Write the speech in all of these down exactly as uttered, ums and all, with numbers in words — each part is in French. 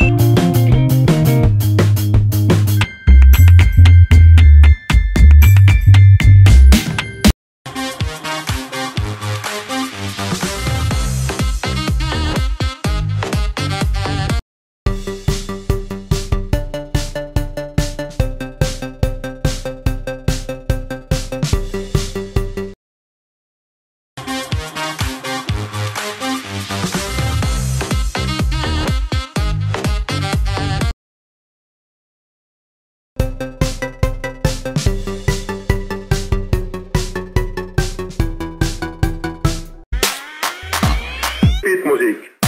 Music.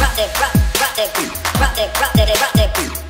Rock it, rock, rock it, rock it, rock it, rock it.